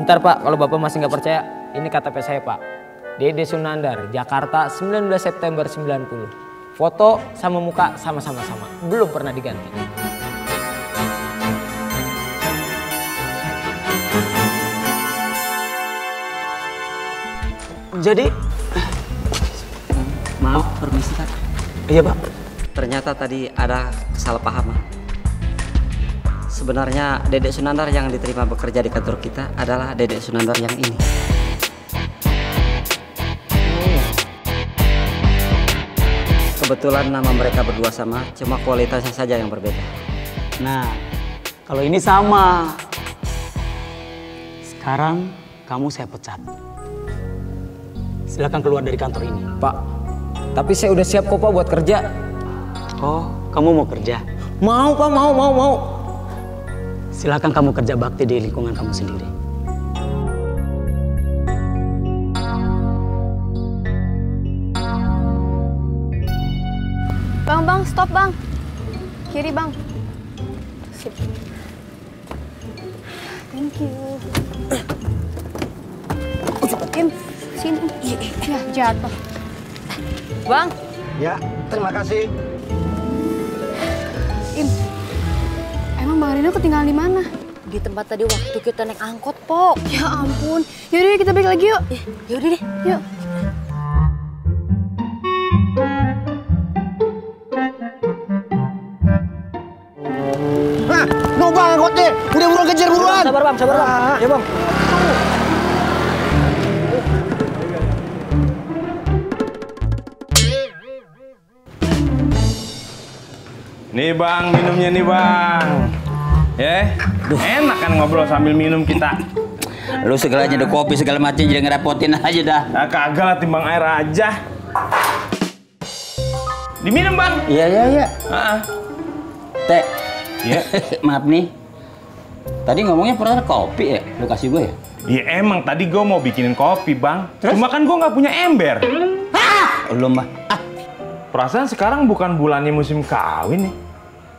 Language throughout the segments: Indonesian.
Bentar Pak, kalau Bapak masih nggak percaya, ini KTP saya Pak. Dede Sunandar, Jakarta 19 September 90. Foto sama muka sama-sama, belum pernah diganti. Jadi, maaf permisi Kak. Iya Pak. Ternyata tadi ada kesalahpahaman. Sebenarnya Dede Sunandar yang diterima bekerja di kantor kita adalah Dede Sunandar yang ini. Kebetulan nama mereka berdua sama, cuma kualitasnya saja yang berbeda. Nah, kalau ini sama. Sekarang kamu saya pecat. Silakan keluar dari kantor ini. Pak, tapi saya udah siap kok Pak buat kerja. Oh, kamu mau kerja? Mau Pak, mau. Silakan kamu kerja bakti di lingkungan kamu sendiri. Bang, stop Bang. Kiri Bang. Sip. Thank you. Kim, sini. Ya, jatuh. Bang. Ya, terima kasih. Im. Bang Rino ketinggalan di mana? Di tempat tadi waktu kita naik angkot, Po. Ya ampun. Yaudah kita balik lagi yuk. Yaudah deh, yuk. Hah, no Bang angkotnya. Udah buruan kejar, buruan. Sabar Bang, sabar Bang. Ya Bang. Nih Bang, minumnya nih Bang. Ya, enak kan ngobrol sambil minum kita. Lu segalanya ada kopi segala macam jadi ngerepotin aja dah. Nah, kagak lah, timbang air aja. Diminum Bang. Iya. Teh. Iya. Maaf nih. Tadi ngomongnya pernah kopi ya? Lu kasih gue ya? Iya emang tadi gue mau bikinin kopi Bang. Terus? Cuma kan gue nggak punya ember. Lu mah. Perasaan sekarang bukan bulannya musim kawin nih.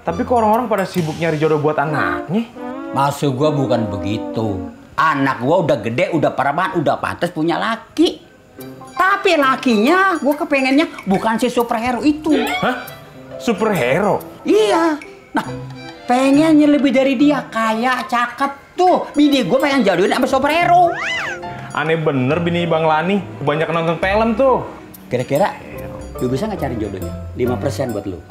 Tapi kok orang-orang pada sibuk nyari jodoh buat anaknya? Maksud gua bukan begitu. Anak gua udah gede, udah parah, udah pantas punya laki. Tapi lakinya gua kepengennya bukan si superhero itu. Hah? Superhero? Iya. Nah, pengennya lebih dari dia. Kayak cakep tuh. Bini gua pengen jodohin sama superhero. Aneh bener bini Bang Lani. Banyak nonton film tuh. Kira-kira lu bisa nggak cari jodohnya? 5% buat lu.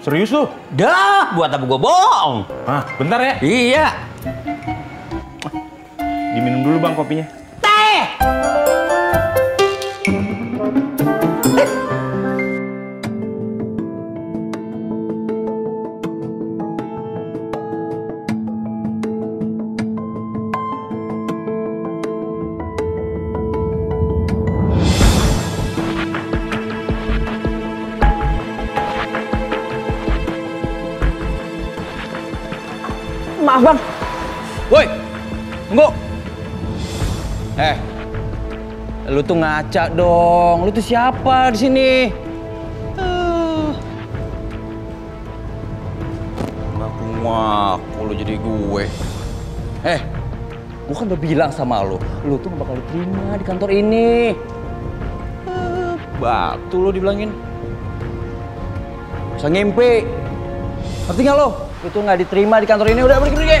Serius lu? Dah, buat apa gua bohong? Hah, bentar ya? Iya. Diminum dulu Bang kopinya. Teh! Maaf Bang. Woi, tunggu. Lu tuh ngaca dong. Lu tuh siapa di sini? Ngaku ngaku lu jadi gue. Gua kan udah bilang sama lu, lu tuh gak bakal diterima di kantor ini. Batu lu dibilangin. Bisa ngimpi. Ngerti gak lo? Itu nggak diterima di kantor ini, udah pergi.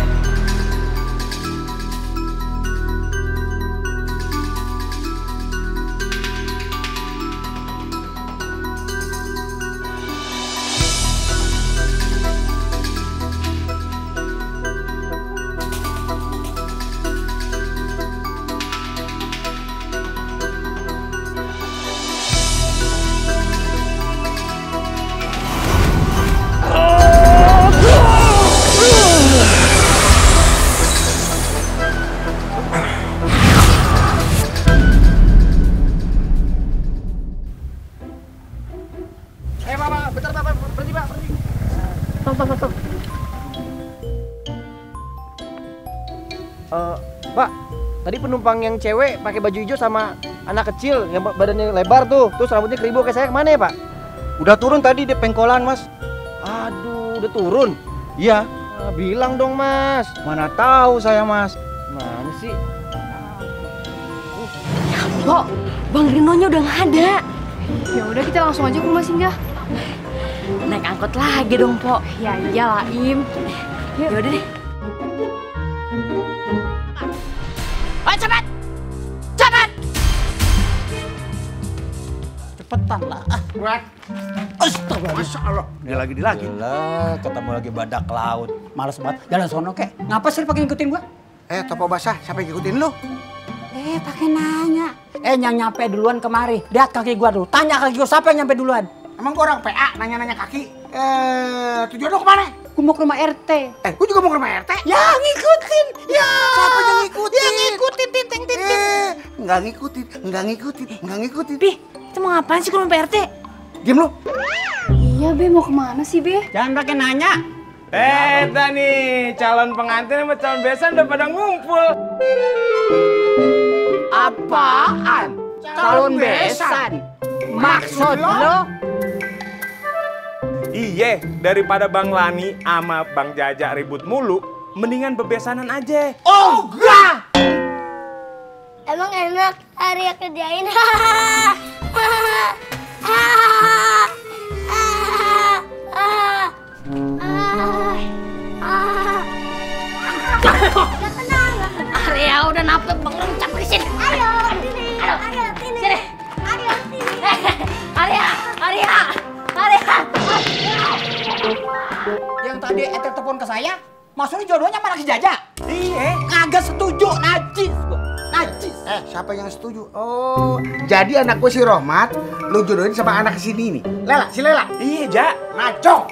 Pak, tadi penumpang yang cewek pakai baju hijau sama anak kecil yang badannya lebar tuh, terus rambutnya keribu kayak saya, kemana ya Pak? Udah turun tadi di pengkolan Mas. Aduh, udah turun? Iya. Bilang dong Mas. Mana tahu saya Mas. Mana sih? Ya, Pok, Bang Rinonya udah nggak ada. Ya udah kita langsung aja ke rumah Singgah. Naik angkot lagi dong, Pok. Ya iyalah, Im. Ya udah deh. Ayo cepat! Cepat! Cepetan lah. Astagfirullah. Masya Allah. Dia lagi Gila, ketemu lagi badak laut. Males banget. Jalan sono kek. Ngapa sih pakai ngikutin gua? Topo basah, siapa yang ngikutin lu? Pakai nanya. Yang nyampe duluan kemari. Lihat kaki gua dulu. Tanya kaki gua siapa yang nyampe duluan. Emang gua orang PA nanya-nanya kaki? Tujuan lu kemana? Gua mau ke rumah RT. Gua juga mau ke rumah RT. Ya ngikutin. Ya. Siapa yang ngikutin? Ya ngikutin titik. Enggak ngikutin. Bih, itu mau ngapain sih ke rumah RT? Diam lu. Iya, Be, mau kemana sih, Be? Jangan pakai nanya. Eta nih, calon pengantin sama calon besan udah pada ngumpul. Apaan? Calon besan? Maksud lo? Iye, daripada Bang Lani sama Bang Jaja ribut mulu, mendingan bebesanan aja. Oh, gah! Emang enak Arya kerjain? Arya udah nafsu bangun, capek sini. Arya. Yang tadi Ete telepon ke saya, maksudnya jodohnya malah si Jaja. Iya, kagak setuju, najis. Siapa yang setuju? Oh, jadi anak gue si Rohmat, lu jodohin sama anak sini nih. Si Lela. Iya, Ja, ngaco.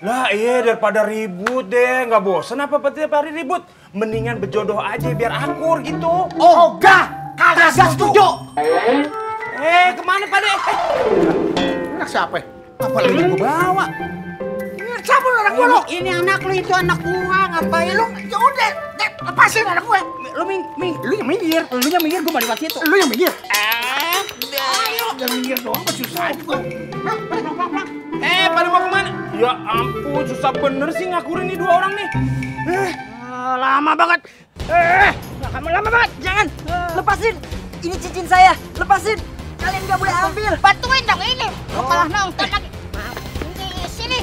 Lah iya, daripada ribut deh, nggak bosen apa tiap hari ribut. Mendingan berjodoh aja biar akur gitu. Oh, gah! Kagak setuju! Kemana Pak Dek? Anak siapa? Apa lagi gue bawa? Siapa lu anak gue lo? Ini anak lu, itu anak gua, ngapain lu? Ya udah, lepasin anak gue. Lu yang minggir, gue balik lagi itu. Lu yang minggir? Ayo. Yang minggir doang, susah juga. Pada mau kemana? Ya ampun, susah bener sih ngakurin nih dua orang nih. Lama banget. Lama banget. Jangan. Lepasin. Ini cincin saya. Lepasin. Kalian nggak boleh ambil. Bantuin dong ini. Lu kalah nonton lagi. Ini sini.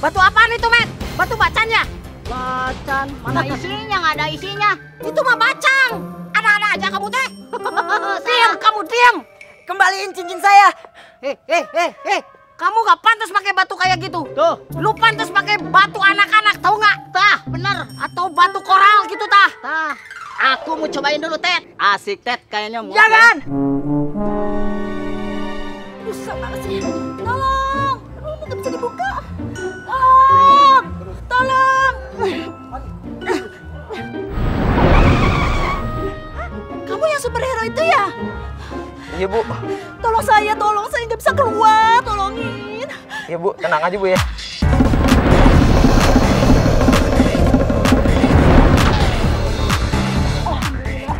Batu apaan itu, Met? Batu bacan ya? Bacan. Mana isinya? Nggak ada isinya. Itu mah bacang. Ada-ada aja kamu teh. Diam kamu. Kembaliin cincin saya. Hei. Kamu gak pantas pakai batu kayak gitu. Tuh. Lu pantas pakai batu anak-anak, tahu nggak? Tah, bener. Atau batu koral gitu, tah. Tah. Aku mau cobain dulu, Ted. Asik, Ted. Kayaknya mau. Jangan. Susah banget sih. Tolong. Ini nggak bisa dibuka. Tolong. Kamu yang superhero itu ya? Iya, Bu. Tolong saya nggak bisa keluar, tolongin. Iya, Bu, tenang aja, Bu ya.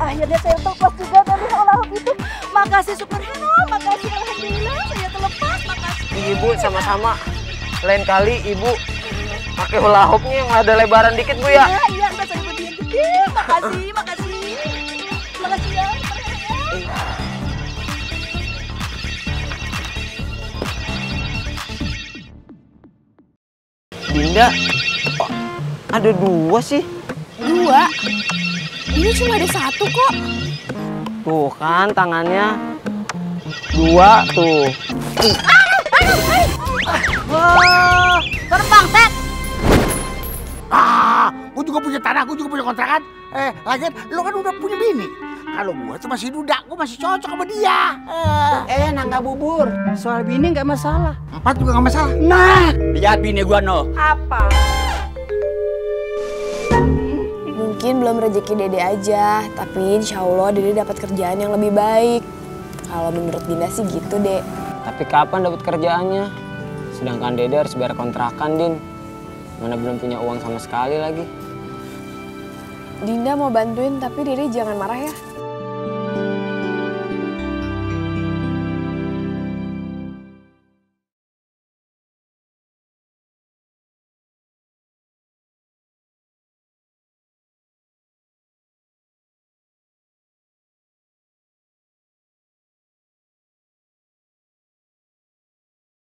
Akhirnya saya terlepas juga dari olah itu. Makasih superhero, makasih alhamdulillah saya terlepas, makasih. Iya, Bu, sama-sama. Lain kali Ibu pakai hula hoopnya yang ada lebaran dikit, Bu ya. Iya, bahasa Ibu dia gede. Makasih. Makasih ya. Dinda, ada dua sih. Dua? Ini cuma ada satu kok. Tuh kan tangannya. Dua tuh. Wah, terbang, Ted. Gua juga punya tanah, gua juga punya kontrakan. Lagian lu kan udah punya bini. Kalau gua cuma si Duda, gua masih cocok sama dia. Nangga bubur. Soal bini nggak masalah. Empat juga nggak masalah. Nah, lihat bini gua no. Apa? Mungkin belum rezeki Dede aja, tapi insya Allah Dede dapat kerjaan yang lebih baik. Kalau menurut Dinda sih gitu, Dek. Tapi kapan dapat kerjaannya? Sedangkan Dede harus bayar kontrakan, Din. Mana belum punya uang sama sekali lagi. Dinda mau bantuin, tapi Dede jangan marah ya.